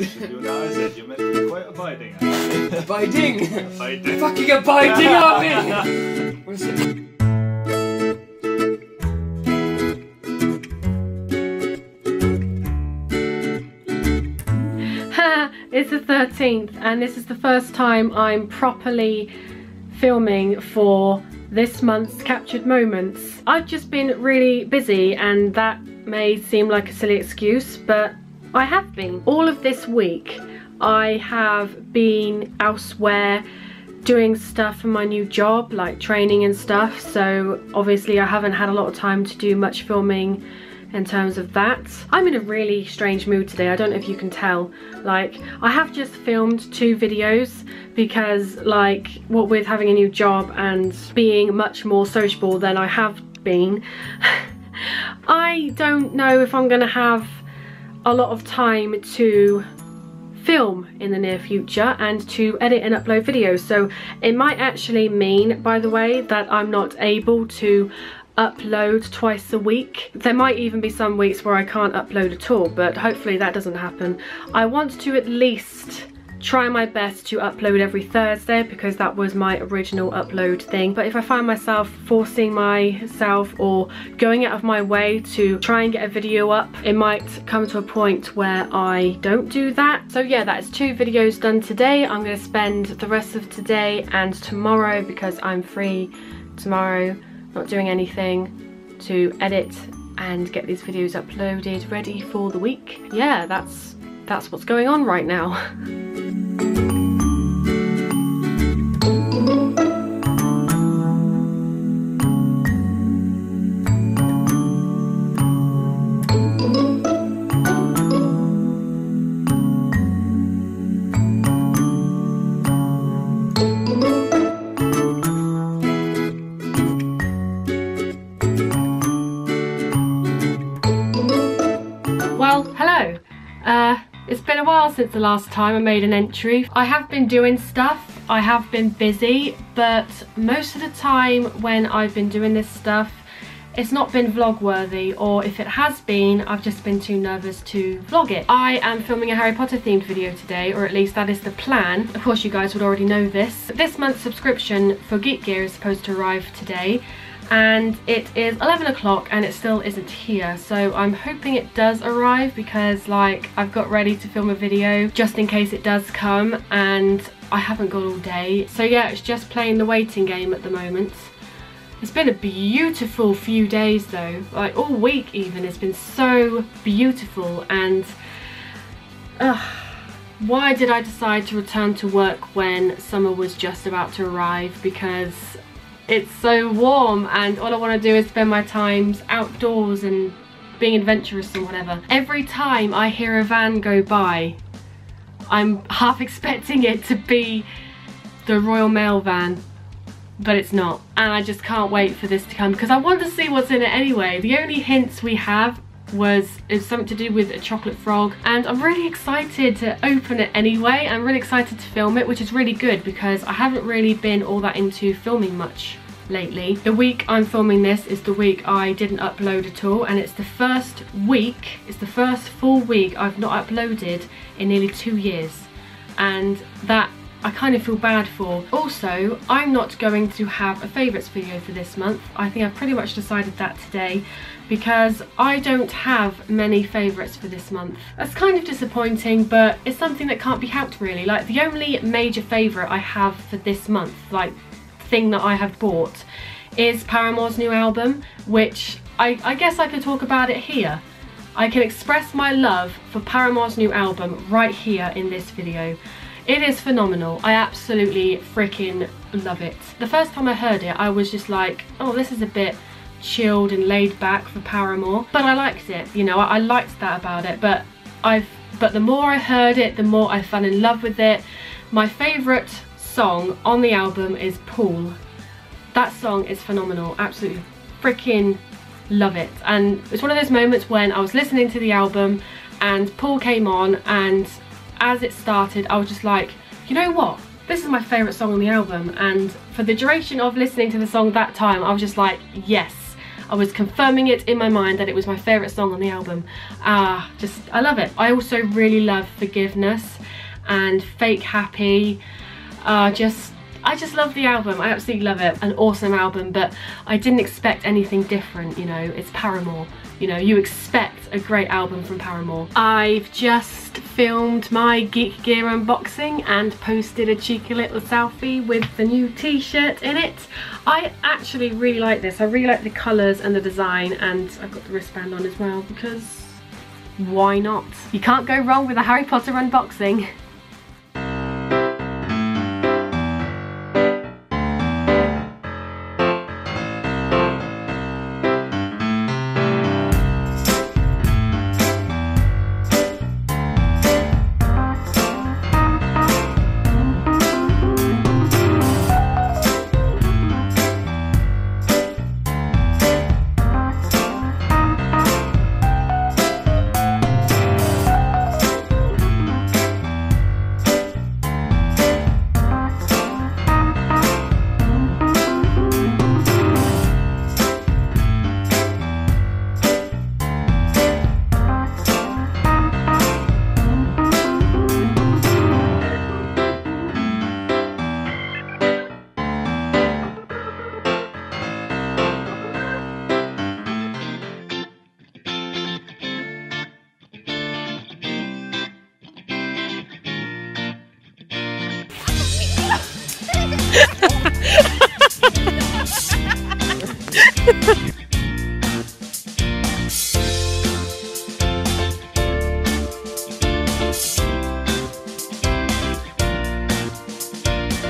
one should do now is that you're meant to be quite abiding. Abiding? Abiding. Fucking abiding, are we? What is it? It's the 13th and this is the first time I'm properly filming for this month's Captured Moments. I've just been really busy and that may seem like a silly excuse, but I have been. All of this week I have been elsewhere doing stuff for my new job, like training and stuff, so obviously I haven't had a lot of time to do much filming in terms of that. I'm in a really strange mood today, I don't know if you can tell. Like, I have just filmed 2 videos because, like, what with having a new job and being much more sociable than I have been, I don't know if I'm gonna have a lot of time to film in the near future and to edit and upload videos. So it might actually mean, by the way, that I'm not able to upload twice a week. There might even be some weeks where I can't upload at all, but hopefully that doesn't happen. I want to at least try my best to upload every Thursday because that was my original upload thing, but if I find myself forcing myself or going out of my way to try and get a video up, it might come to a point where I don't do that. So yeah, that's 2 videos done today. I'm going to spend the rest of today and tomorrow, because I'm free tomorrow, not doing anything, to edit and get these videos uploaded ready for the week. Yeah, that's what's going on right now. It's been a while since the last time I made an entry. I have been doing stuff, I have been busy, but most of the time when I've been doing this stuff, it's not been vlog worthy, or if it has been, I've just been too nervous to vlog it. I am filming a Harry Potter themed video today, or at least that is the plan. Of course you guys would already know this. This month's subscription for Geek Gear is supposed to arrive today, and it is 11 o'clock and it still isn't here, so I'm hoping it does arrive because, like, I've got ready to film a video just in case it does come and I haven't got all day. So yeah, it's just playing the waiting game at the moment. It's been a beautiful few days though, like all week even. It's been so beautiful and why did I decide to return to work when summer was just about to arrive? Because it's so warm and all I want to do is spend my time outdoors and being adventurous and whatever. Every time I hear a van go by, I'm half expecting it to be the Royal Mail van, but it's not. And I just can't wait for this to come because I want to see what's in it anyway. The only hints we have is something to do with a chocolate frog, and I'm really excited to open it anyway. I'm really excited to film it, which is really good because I haven't really been all that into filming much lately. The week I'm filming this is the week I didn't upload at all, and it's the first week, it's the first full week I've not uploaded in nearly 2 years, and that I kind of feel bad for. Also, I'm not going to have a favourites video for this month. I think I've pretty much decided that today because I don't have many favourites for this month. That's kind of disappointing, but it's something that can't be helped really. Like, the only major favourite I have for this month, like thing that I have bought, is Paramore's new album, which I guess I could talk about it here. I can express my love for Paramore's new album right here in this video. It is phenomenal. I absolutely freaking love it. The first time I heard it, I was just like, oh, this is a bit chilled and laid back for Paramore. But I liked it, you know, I liked that about it. But the more I heard it, the more I fell in love with it. My favourite song on the album is Paul. That song is phenomenal. Absolutely freaking love it. And it's one of those moments when I was listening to the album and Paul came on, and as it started, I was just like, you know what? This is my favourite song on the album. And for the duration of listening to the song that time, I was just like, yes, I was confirming it in my mind that it was my favourite song on the album. I love it. I also really love Forgiveness and Fake Happy. I just love the album. I absolutely love it. An awesome album, but I didn't expect anything different, you know. It's Paramore. You know, you expect a great album from Paramore. I've just filmed my Geek Gear unboxing and posted a cheeky little selfie with the new t-shirt in it. I actually really like this. I really like the colours and the design, and I've got the wristband on as well because why not? You can't go wrong with a Harry Potter unboxing.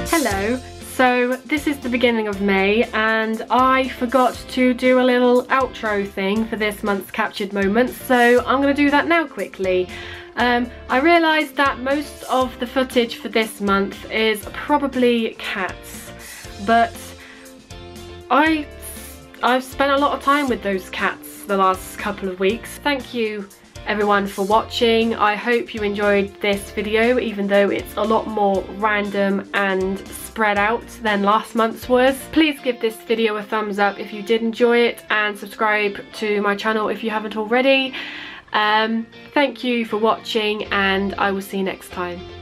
Hello, so this is the beginning of May and I forgot to do a little outro thing for this month's Captured Moments, so I'm going to do that now quickly. I realised that most of the footage for this month is probably cats, but I've spent a lot of time with those cats the last couple of weeks. Thank you everyone for watching. I hope you enjoyed this video, even though it's a lot more random and spread out than last month's was. Please give this video a thumbs up if you did enjoy it and subscribe to my channel if you haven't already. Thank you for watching and I will see you next time.